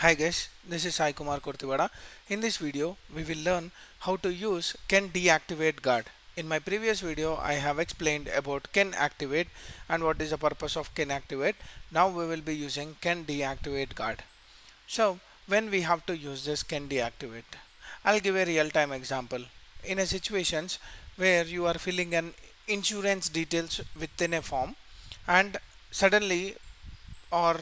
Hi guys, this is Sai Kumar Kurthivada. In this video, we will learn how to use can deactivate guard. In my previous video, I have explained about can activate and what is the purpose of can activate. Now we will be using can deactivate guard. So when we have to use this can deactivate, I'll give a real-time example. In a situations where you are filling an insurance details within a form and suddenly or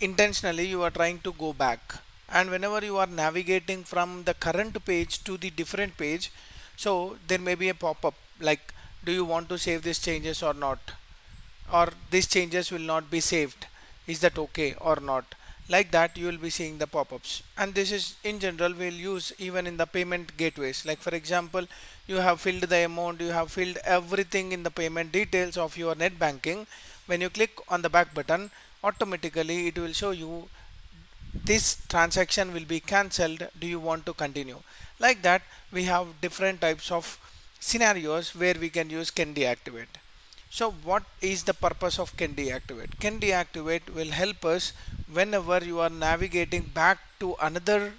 intentionally you are trying to go back, and whenever you are navigating from the current page to the different page, so there may be a pop-up like, do you want to save these changes or not, or these changes will not be saved, is that okay or not? Like that you will be seeing the pop-ups, and this is in general we'll use even in the payment gateways. Like for example, you have filled the amount, you have filled everything in the payment details of your net banking. When you click on the back button, automatically it will show you this transaction will be cancelled, do you want to continue? Like that we have different types of scenarios where we can use can deactivate. So what is the purpose of can deactivate? Can deactivate will help us whenever you are navigating back to another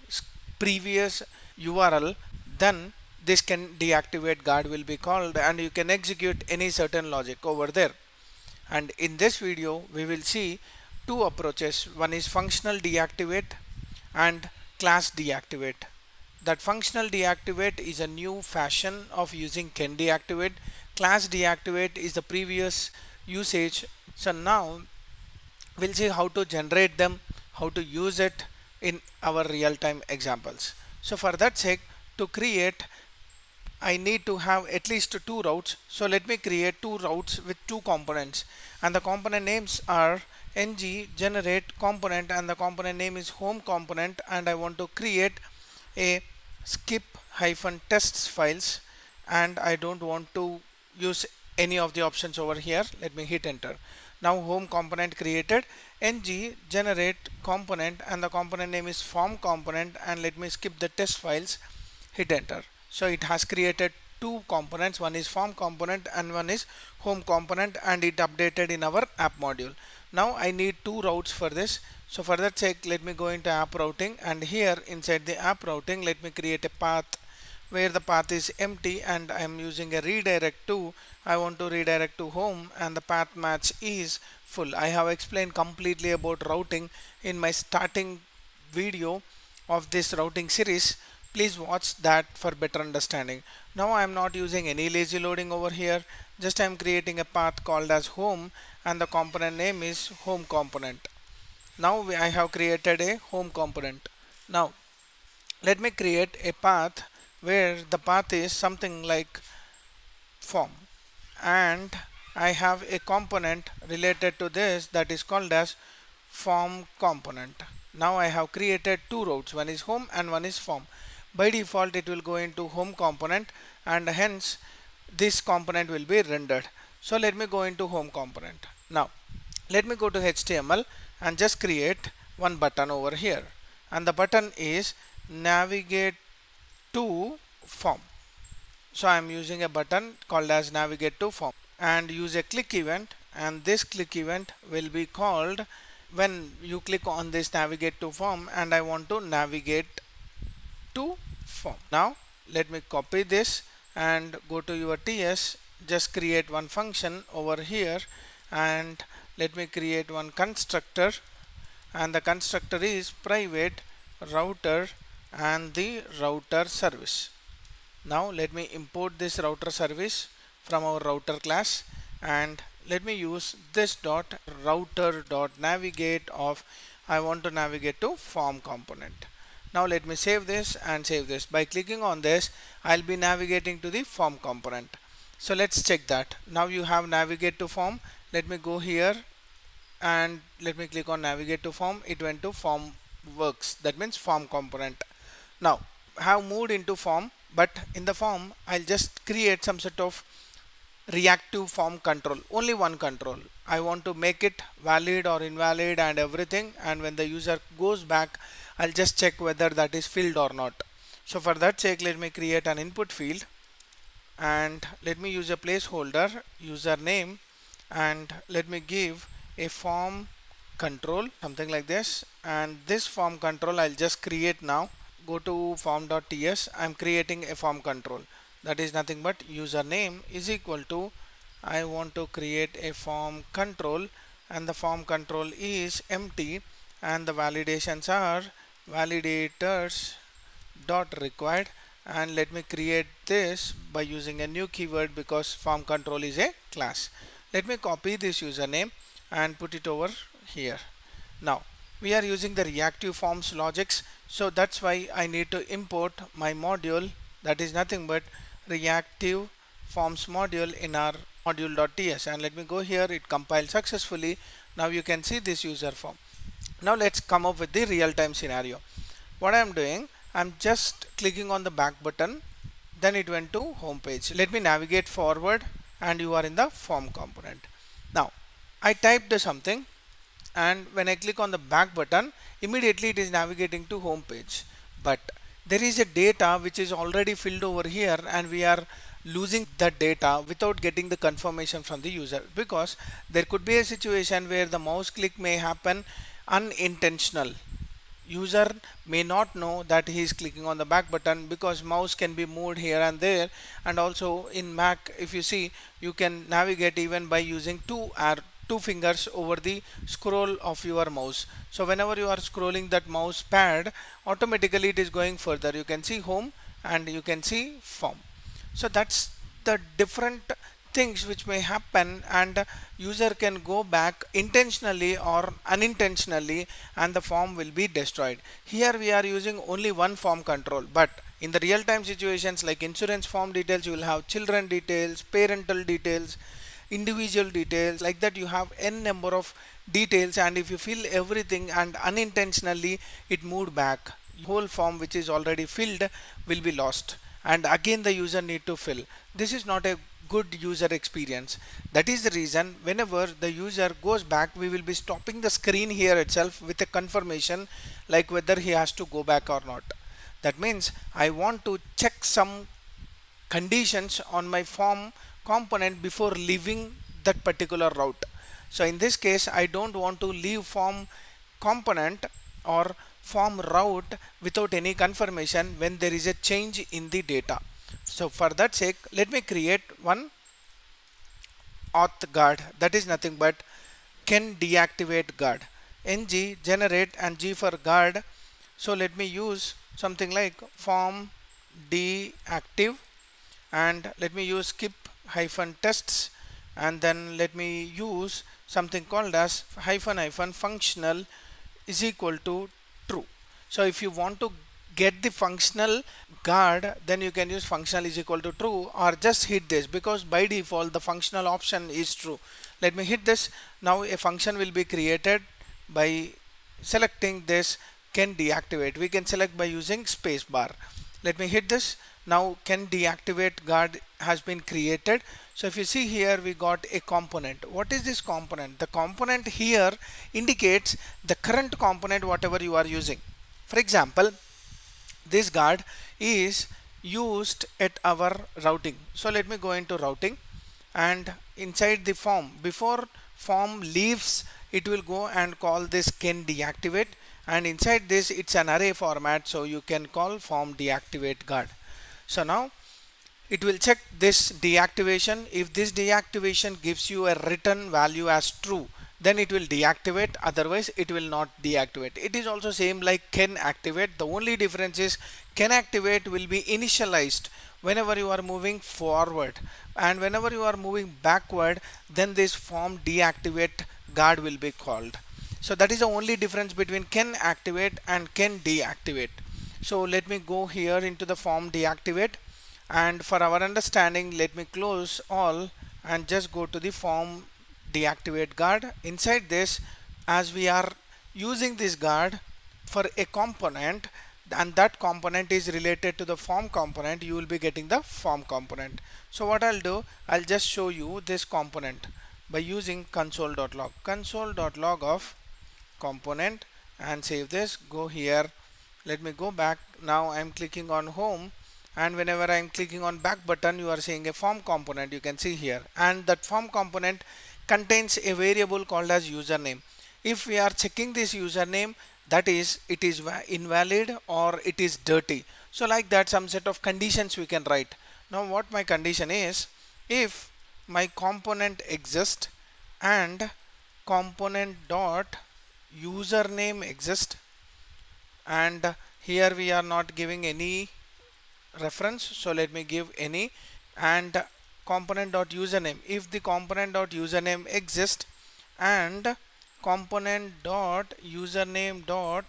previous URL, then this can deactivate guard will be called and you can execute any certain logic over there. And in this video we will see two approaches. One is functional deactivate and class deactivate. That functional deactivate is a new fashion of using can deactivate. Class deactivate is the previous usage. So now we'll see how to generate them, how to use it in our real-time examples. So for that sake, to create, I need to have at least two routes. So let me create two routes with two components, and the component names are ng generate component, and the component name is home component, and I want to create a skip-tests files, and I don't want to use any of the options over here. Let me hit enter. Now home component created, ng generate component, and the component name is form component, and let me skip the test files, hit enter. So it has created two components, one is form component and one is home component, and it updated in our app module. Now I need two routes for this. So for that sake, let me go into app routing, and here inside the app routing, let me create a path where the path is empty, and I am using a redirect to, I want to redirect to home, and the path match is full. I have explained completely about routing in my starting video of this routing series. Please watch that for better understanding. Now I am not using any lazy loading over here, just I am creating a path called as home, and the component name is home component. Now I have created a home component. Now let me create a path where the path is something like form, and I have a component related to this that is called as form component. Now I have created two routes, one is home and one is form. By default it will go into home component, and hence this component will be rendered. So let me go into home component. Now let me go to HTML and just create one button over here, and the button is navigate to form. So I am using a button called as navigate to form, and use a click event, and this click event will be called when you click on this navigate to form, and I want to navigate to form. Now let me copy this and go to your TS, just create one function over here, and let me create one constructor, and the constructor is private router and the router service. Now let me import this router service from our router class, and let me use this dot router dot navigate of, I want to navigate to form component. Now let me save this and save this. By clicking on this, I'll be navigating to the form component. So let's check that. Now you have navigate to form. Let me go here and let me click on navigate to form. It went to form works, that means form component. Now I have moved into form, but in the form I'll just create some sort of reactive form control, only one control. I want to make it valid or invalid and everything, and when the user goes back, I'll just check whether that is filled or not. So for that sake, let me create an input field, and let me use a placeholder username, and let me give a form control, something like this. And this form control I'll just create now. Go to form.ts. I'm creating a form control, that is nothing but username is equal to, I want to create a form control, and the form control is empty, and the validations are validators.required. And let me create this by using a new keyword because form control is a class. Let me copy this username and put it over here. Now we are using the reactive forms logics, so that's why I need to import my module, that is nothing but reactive forms module in our module.ts. and let me go here. It compiles successfully. Now you can see this user form. Now let's come up with the real-time scenario. What I'm doing, I'm just clicking on the back button, then it went to home page. Let me navigate forward and you are in the form component. Now I typed something, and when I click on the back button, immediately it is navigating to home page, but there is a data which is already filled over here, and we are losing that data without getting the confirmation from the user, because there could be a situation where the mouse click may happen unintentional. User may not know that he is clicking on the back button, because mouse can be moved here and there. And also in Mac, if you see, you can navigate even by using two fingers over the scroll of your mouse. So whenever you are scrolling that mouse pad, automatically it is going further. You can see home and you can see form. So that's the different things which may happen, and user can go back intentionally or unintentionally, and the form will be destroyed. Here we are using only one form control, but in the real-time situations like insurance form details, you will have children details, parental details, individual details, like that you have n number of details. And if you fill everything and unintentionally it moved back, whole form which is already filled will be lost, and again the user need to fill. This is not a good user experience. That is the reason whenever the user goes back, we will be stopping the screen here itself with a confirmation like whether he has to go back or not. That means I want to check some conditions on my form component before leaving that particular route. So in this case, I don't want to leave form component or form route without any confirmation when there is a change in the data. So for that sake, let me create one auth guard, that is nothing but can deactivate guard, ng generate, and g for guard. So let me use something like form deactive, and let me use skip hyphen tests, and then let me use something called as hyphen hyphen functional is equal to true. So if you want to get the functional guard, then you can use functional is equal to true, or just hit this, because by default the functional option is true. Let me hit this. Now a function will be created by selecting this can deactivate. We can select by using space bar. Let me hit this. Now can deactivate guard has been created. So if you see here, we got a component. What is this component? The component here indicates the current component whatever you are using. For example, this guard is used at our routing. So let me go into routing, and inside the form, before form leaves, it will go and call this can deactivate, and inside this it's an array format, so you can call form deactivate guard. So now it will check this deactivation. If this deactivation gives you a return value as true, then it will deactivate, otherwise it will not deactivate. It is also same like can activate. The only difference is can activate will be initialized whenever you are moving forward, and whenever you are moving backward, then this form deactivate guard will be called. So that is the only difference between can activate and can deactivate. So let me go here into the form deactivate, and for our understanding, let me close all and just go to the form deactivate guard. Inside this, as we are using this guard for a component, and that component is related to the form component, you will be getting the form component. So what I'll do, I'll just show you this component by using console.log, console.log of component, and save this. Go here, let me go back. Now I'm clicking on home, and whenever I'm clicking on back button, you are seeing a form component, you can see here, and that form component contains a variable called as username. if we are checking this username, that is it is invalid or it is dirty. So like that, some set of conditions we can write. Now what my condition is, if my component exists and component dot username exists, and here we are not giving any reference, so let me give any, and component dot username. If the component dot username exists and component dot username dot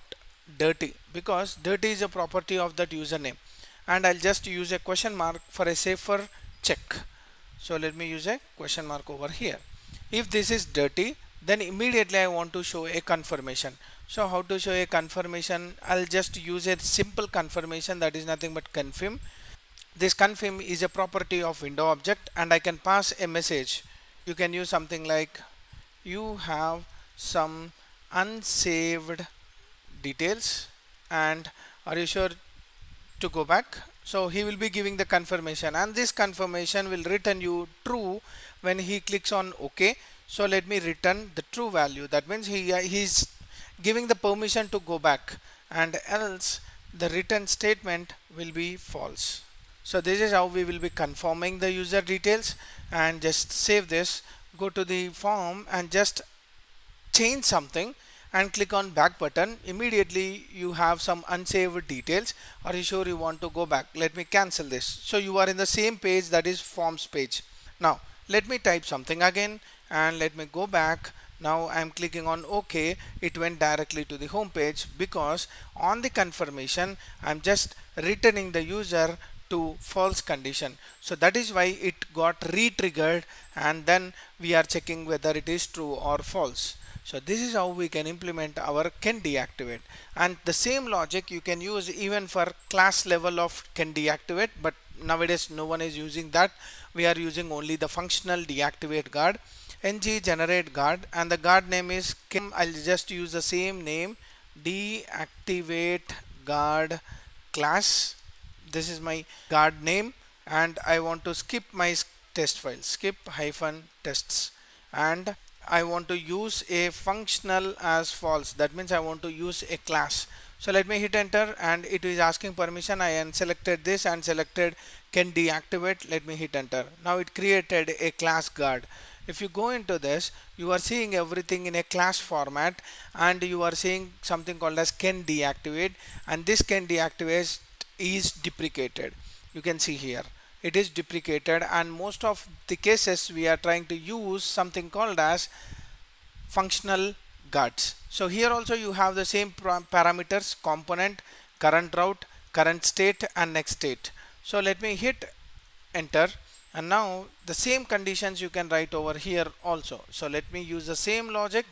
dirty, because dirty is a property of that username, and I'll just use a question mark for a safer check. So let me use a question mark over here. If this is dirty, then immediately I want to show a confirmation. So how to show a confirmation? I'll just use a simple confirmation, that is nothing but confirm. This confirm is a property of window object, and I can pass a message. You can use something like, you have some unsaved details and are you sure to go back? So he will be giving the confirmation, and this confirmation will return you true when he clicks on OK. So let me return the true value. That means he is giving the permission to go back, and else the return statement will be false. So this is how we will be confirming the user details. And just save this, go to the form and just change something and click on back button. Immediately you have some unsaved details. Are you sure you want to go back? Let me cancel this. So you are in the same page, that is forms page. Now let me type something again and let me go back. Now I'm clicking on OK. It went directly to the home page because on the confirmation I'm just returning the user to false condition. So that is why it got re-triggered, and then we are checking whether it is true or false. So this is how we can implement our can deactivate, and the same logic you can use even for class level of can deactivate, but nowadays no one is using that. We are using only the functional deactivate guard, ng generate guard, and the guard name is can. I'll just use the same name, deactivate guard class. This is my guard name, and I want to skip my test file, skip hyphen tests, and I want to use a functional as false. That means I want to use a class. So let me hit enter, and it is asking permission. I selected this and selected can deactivate. Let me hit enter. Now it created a class guard. If you go into this, you are seeing everything in a class format, and you are seeing something called as can deactivate, and this can deactivate is deprecated. You can see here it is deprecated, and most of the cases we are trying to use something called as functional guards. So here also you have the same parameters, component, current route, current state and next state. So let me hit enter, and now the same conditions you can write over here also. So let me use the same logic,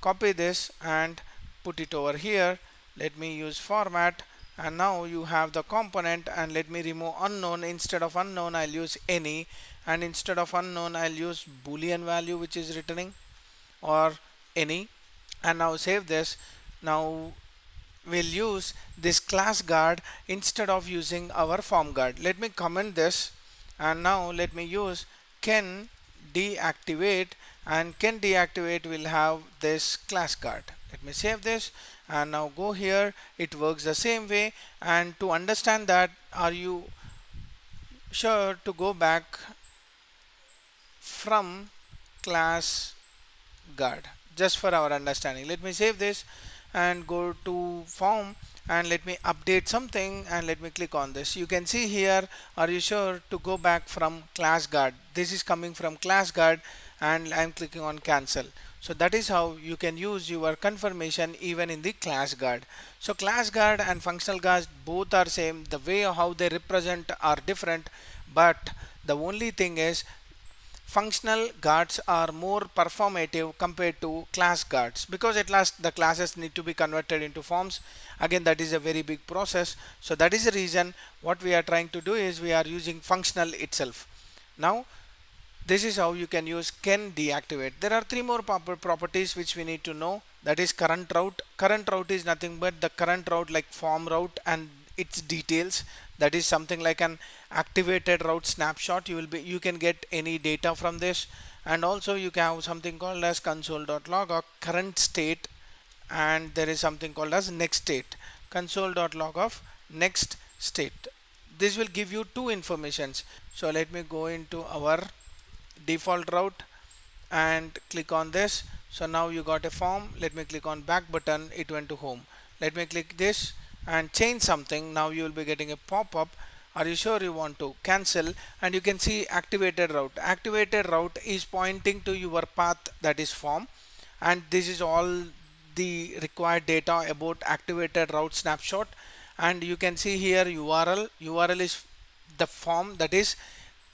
copy this and put it over here. Let me use format, and now you have the component, and let me remove unknown. Instead of unknown I'll use any, and instead of unknown I'll use boolean value which is returning or any, and now save this. Now we'll use this class guard instead of using our form guard. Let me comment this, and now let me use can deactivate, and can deactivate will have this class guard. Let me save this, and now go here. It works the same way, and to understand that, are you sure to go back from class guard, just for our understanding. Let me save this and go to form, and let me update something, and let me click on this. You can see here, are you sure to go back from class guard? This is coming from class guard, and I'm clicking on cancel. So that is how you can use your confirmation even in the class guard. So class guard and functional guard both are same. The way how they represent are different, but the only thing is functional guards are more performative compared to class guards, because at last the classes need to be converted into forms. Again, that is a very big process. So that is the reason what we are trying to do is we are using functional itself. Now this is how you can use can deactivate. There are three more properties which we need to know. That is current route. Current route is nothing but the current route like form route and its details. That is something like an activated route snapshot. You can get any data from this, And also you can have something called as console.log or current state, and there is something called as next state, console.log of next state. This will give you two informations. So let me go into our default route and click on this. So now you got a form. Let me click on back button, it went to home. Let me click this and change something. Now you will be getting a pop-up. Are you sure you want to cancel? And you can see activated route. Activated route is pointing to your path, that is form, and this is all the required data about activated route snapshot. And you can see here URL. URL is the form, that is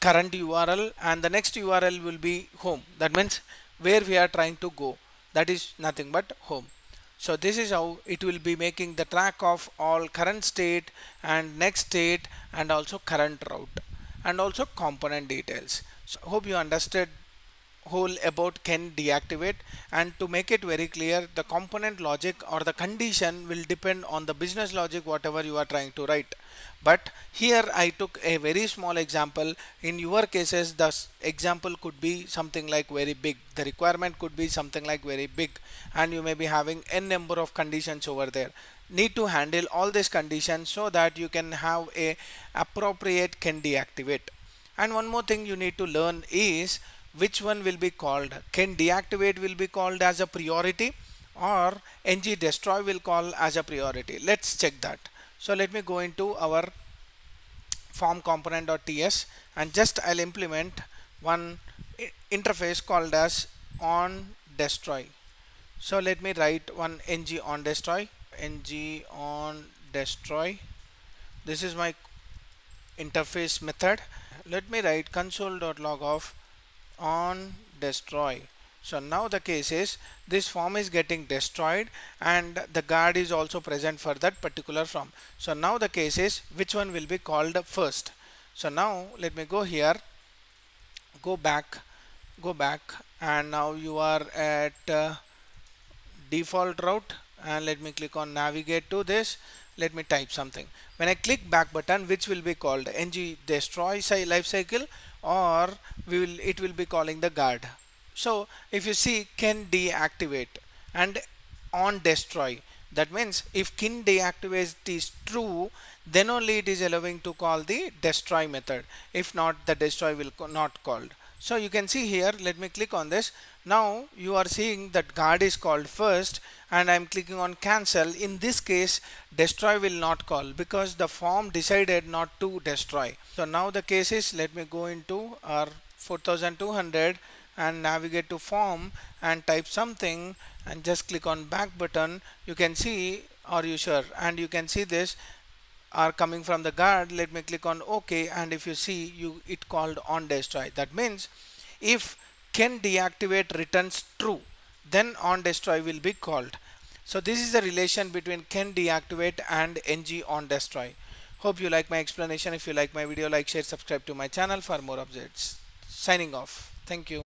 current URL, and the next URL will be home. That means where we are trying to go, that is nothing but home. So this is how it will be making the track of all current state and next state and also current route and also component details. So hope you understood whole about can deactivate. And to make it very clear, the component logic or the condition will depend on the business logic whatever you are trying to write. But here I took a very small example. In your cases, the example could be something like very big. The requirement could be something like very big, and you may be having n number of conditions over there. Need to handle all these conditions so that you can have a appropriate can deactivate. And one more thing you need to learn is which one will be called. Can deactivate will be called as a priority, or ng destroy will call as a priority. Let's check that. So let me go into our form component.ts and just I'll implement one interface called as on destroy. So let me write one ng on destroy. Ng on destroy. This is my interface method. Let me write console.log of on destroy. So now the case is this form is getting destroyed and the guard is also present for that particular form. So now the case is which one will be called first. So now let me go here, go back, and now you are at default route, and let me click on navigate to this. Let me type something. When I click back button, which will be called ng destroy lifecycle, or it will be calling the guard. So if you see can deactivate and on destroy, that means if can deactivate is true, then only it is allowing to call the destroy method. If not, the destroy will not called. So you can see here, let me click on this. Now you are seeing that guard is called first, and I'm clicking on cancel. In this case, destroy will not call because the form decided not to destroy. So now the case is, let me go into our 4200 and navigate to form and type something and just click on back button. You can see, are you sure? And you can see this are coming from the guard. Let me click on OK, and if you see, it called on destroy. That means if can deactivate returns true, then on destroy will be called. So this is the relation between can deactivate and ng on destroy. Hope you like my explanation. If you like my video, like, share, subscribe to my channel for more updates. Signing off. Thank you.